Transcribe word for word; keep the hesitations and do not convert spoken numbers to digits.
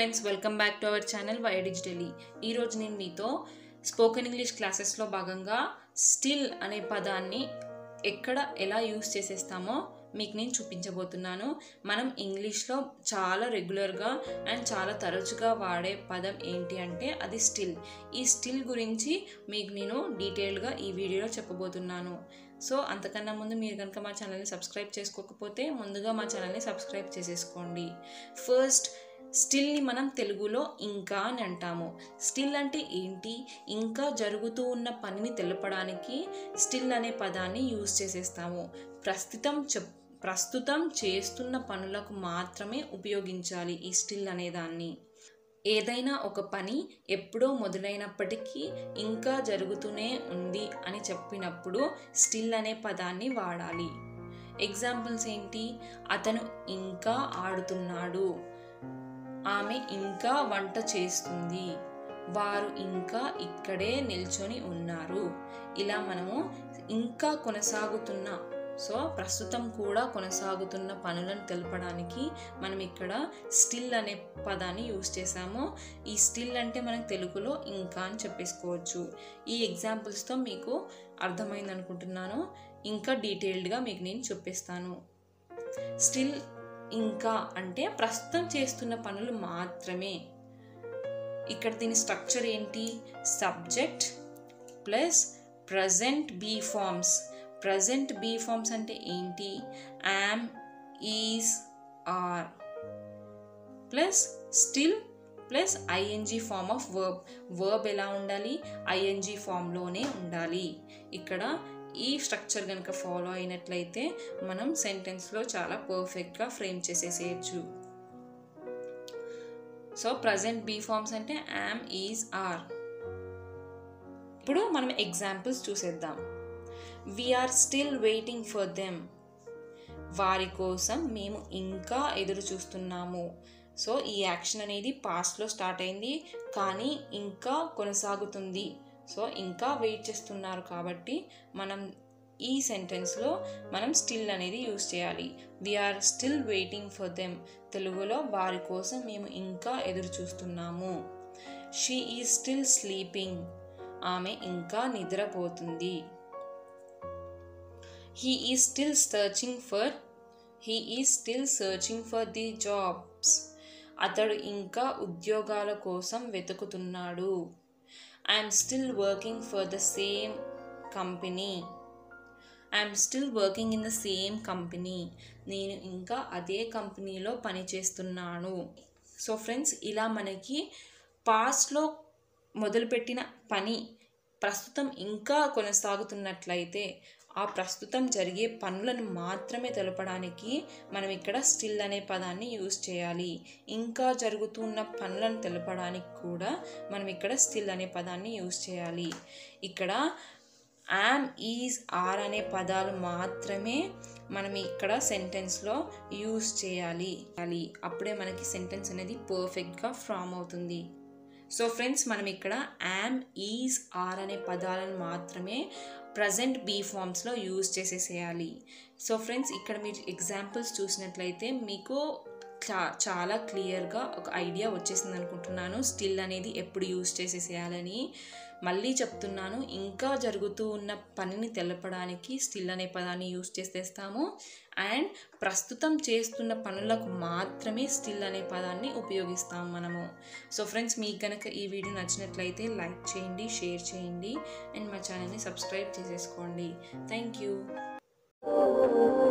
Friends welcome back to our channel via digitally. रोज नेनु मीतो स्पोकन इंग्लिश क्लासेस लो भागंगा स्टिल अने पदान्नी एक्कड़ एला यूज चेसेस्तामो मीकु नेनु चूपिंचबोतुन्नानु। मनम इंग्लिश लो चाला रेग्युलर गा अंड चाला तरचुगा वाडे पदम एंटी अंटे अदि स्टिल। ई स्टिल गुरिंची मीकु नेनु डीटेल गा ई वीडियोलो चेप्पबोतुन्नानु। సో అంతకన్నా ముందు మీరు గనుక మా ఛానల్ ని సబ్స్క్రైబ్ చేసుకోకపోతే ముందుగా మా ఛానల్ ని సబ్స్క్రైబ్ చేసేసుకోండి। ఫస్ట్ స్టిల్ ని మనం తెలుగులో ఇంకా అని అంటాము। స్టిల్ అంటే ఏంటి? ఇంకా జరుగుతూ ఉన్న పనిని తెలపడానికి స్టిల్ అనే పదాన్ని యూస్ చేసేస్తాము। ప్రస్తుతం ప్రస్తుతం చేస్తున్న పనులకు మాత్రమే ఉపయోగించాలి ఈ స్టిల్ అనే దాన్ని। ఏదైనా ఒక పని ఎప్పుడో మొదలైనప్పటికీ ఇంకా జరుగుతూనే ఉంది అని చెప్పినప్పుడు స్టిల్ అనే పదాన్ని వాడాలి। ఎగ్జాంపుల్స్ ఏంటి? అతను ఇంకా ఆడుతున్నాడు, ఆమె ఇంకా వంట చేస్తుంది, వారు ఇంకా ఇక్కడే నిల్చొని ఉన్నారు। ఇలా మనము ఇంకా కొనసాగుతున్న సో ప్రస్తుతం కూడా కొనసాగుతున్న పనులను తెలపడానికి మనం ఇక్కడ స్టిల్ అనే పదాన్ని యూస్ చేసాము। ఈ స్టిల్ అంటే మనం తెలుగులో ఇంకా అని చెప్పేసుకోవచ్చు। ఈ ఎగ్జాంపుల్స్ తో మీకు అర్థమైంది అనుకుంటున్నాను। ఇంకా డీటెయిల్డ్ గా మీకు నేను చెప్పేస్తాను। స్టిల్ ఇంకా అంటే ప్రస్తుతం చేస్తున్న పనులు మాత్రమే। ఇక్కడ దీని స్ట్రక్చర్ ఏంటి? Subject plus present be forms. Present be forms अंटे एंटी? am, is, are plus still plus ing form of verb। verb ఎలా ఉండాలి? ing form లోనే ఉండాలి। ఇక్కడ ఈ స్ట్రక్చర్ గనుక ఫాలో అయినట్లయితే మనం సెంటెన్స్ లో చాలా పర్ఫెక్ట్ గా ఫ్రేమ్ చేసేసేయొచ్చు। సో ప్రెజెంట్ బీ ఫార్మ్స్ అంటే am, is, are। ఇప్పుడు మనం ఎగ్జాంపుల్స్ చూసేద్దాం। We are still waiting for them। వారి కోసం మేము ఇంకా ఎదురు చూస్తున్నాము। సో ఈ యాక్షన్ అనేది పాస్ట్లో స్టార్ట్ అయింది కానీ ఇంకా కొనసాగుతుంది। సో ఇంకా వెయిట్ చేస్తున్నారు కాబట్టి మనం ఈ సెంటెన్స్లో మనం స్టిల్ అనేది యూజ్ చేయాలి। We are still waiting for them। తెలుగులో వారి కోసం మేము ఇంకా ఎదురు చూస్తున్నాము। She is still sleeping। ఆమె ఇంకా నిద్రపోతుంది। He is still searching for he is still searching for the jobs। అతడు ఇంకా ఉద్యోగాల కోసం వెతుకుతున్నాడు। I am still working for the same company। I am still working in the same company। నేను ఇంకా అదే కంపెనీలో పని చేస్తున్నాను। సో ఫ్రెండ్స్ ఇలా మనకి పాస్ట్ లో మొదలుపెట్టిన పని ప్రస్తుతం ఇంకా కొనసాగుతున్నట్లయితే ఆ ప్రస్తుతం జరిగే పనులను మాత్రమే తెలపడానికి మనం ఇక్కడ స్టిల్ అనే పదాన్ని యూజ్ చేయాలి। ఇంకా జరుగుతున్న పనులను తెలపడానికి కూడా మనం ఇక్కడ స్టిల్ అనే పదాన్ని యూజ్ చేయాలి। ఇక్కడ am, is, are అనే పదాలు మాత్రమే మనం ఇక్కడ సెంటెన్స్లో యూజ్ చేయాలి। అప్పుడే మనకి సెంటెన్స్ అనేది పర్ఫెక్ట్గా ఫామ్ అవుతుంది। సో ఫ్రెండ్స్ మనం ఇక్కడ am, is, are అనే పదాలను మాత్రమే ప్రజెంట్ బీ ఫామ్స్లో యూజ్ చేసేసేయాలి। సో ఫ్రెండ్స్ ఇక్కడ మీరు ఎగ్జాంపుల్స్ చూసినట్లయితే మీకు చా చాలా క్లియర్గా ఒక ఐడియా వచ్చేసింది అనుకుంటున్నాను స్టిల్ అనేది ఎప్పుడు యూజ్ చేసేసేయాలని। మళ్ళీ చెప్తున్నాను, ఇంకా జరుగుతూ ఉన్న పనిని తెలపడానికి స్టిల్ అనే పదాన్ని యూజ్ చేసేస్తాము అండ్ ప్రస్తుతం చేస్తున్న పనులకు మాత్రమే స్టిల్ అనే పదాన్ని ఉపయోగిస్తాము మనము। సో ఫ్రెండ్స్ మీకు కనుక ఈ వీడియో నచ్చినట్లయితే లైక్ చేయండి, షేర్ చేయండి అండ్ మా ఛానల్ని సబ్స్క్రైబ్ చేసేసుకోండి। Thank you.